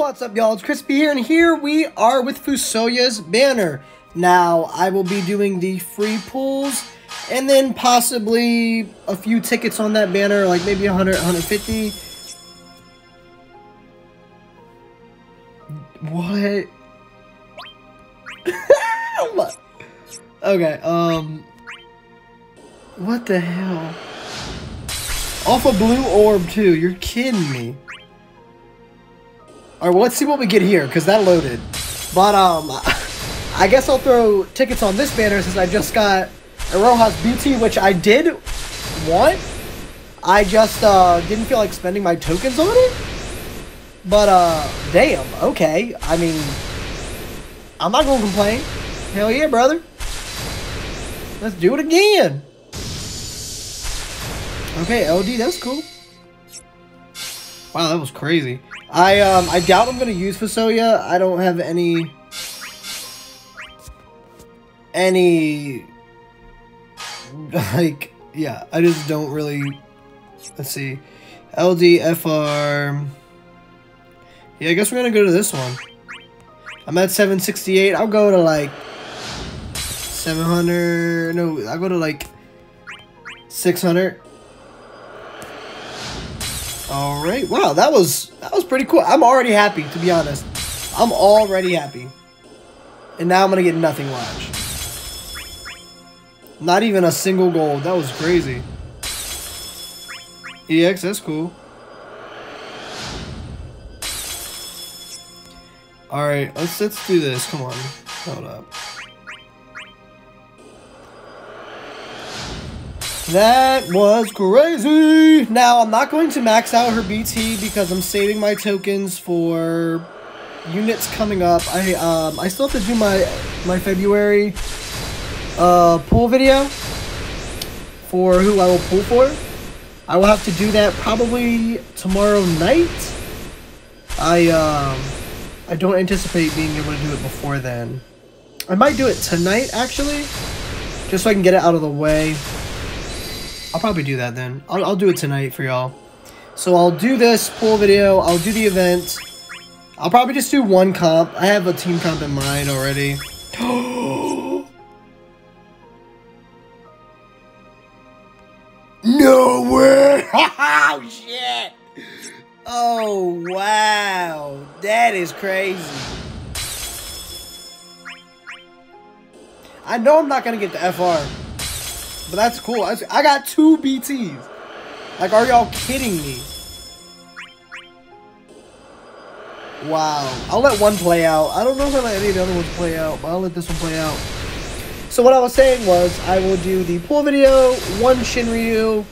What's up, y'all? It's Crispy here, and here we are with Fusoya's banner. Now, I will be doing the free pulls, and then possibly a few tickets on that banner, like maybe 100, 150. What? What? Okay, what the hell? Off a blue orb, too. You're kidding me. Alright, well, let's see what we get here, because that loaded. But, I guess I'll throw tickets on this banner since I just got Aroha's Beauty, which I did want. I just, didn't feel like spending my tokens on it. But, damn, okay. I mean, I'm not gonna complain. Hell yeah, brother. Let's do it again. Okay, LD, that's cool. Wow, that was crazy. I doubt I'm gonna use Fusoya. I don't have any like, yeah, I just don't really. Let's see, LDFR. Yeah, I guess we're gonna go to this one. I'm at 768. I'll go to like 700. No, I'll go to like 600. Alright, wow, that was pretty cool. I'm already happy, to be honest. I'm already happy. And now I'm gonna get nothing, watch. Not even a single gold. That was crazy. EX, that's cool. Alright, let's do this. Come on. Hold up. That was crazy! Now, I'm not going to max out her BT because I'm saving my tokens for units coming up. I still have to do my February pool video for who I will pool for. I will have to do that probably tomorrow night. I don't anticipate being able to do it before then. I might do it tonight, actually, just so I can get it out of the way. I'll probably do that then. I'll do it tonight for y'all. So I'll do this pool video. I'll do the event. I'll probably just do one comp. I have a team comp in mind already. No way! Oh, shit! Oh, wow. That is crazy. I know I'm not going to get the FR. But that's cool. I got 2 BTs. Like, are y'all kidding me? Wow. I'll let one play out. I don't know if I let any of the other ones play out, but I'll let this one play out. So what I was saying was I will do the pool video, one Shinryu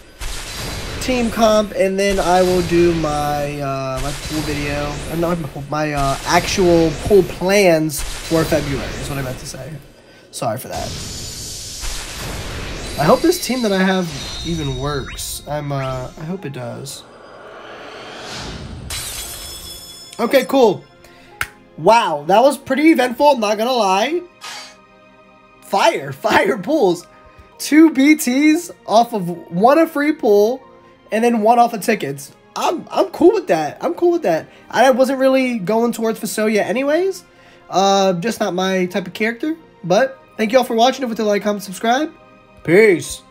team comp, and then I will do my pool video. Not my pool, my actual pool plans for February is what I meant to say. Sorry for that. I hope this team that I have even works. I hope it does. Okay, cool. Wow, that was pretty eventful, I'm not gonna lie. Fire pools. 2 BTs off of one a free pool and then one off of tickets. I'm cool with that. I'm cool with that. I wasn't really going towards Fusoya anyways. Just not my type of character. But thank you all for watching. Don't forget to like, comment, subscribe. Peace.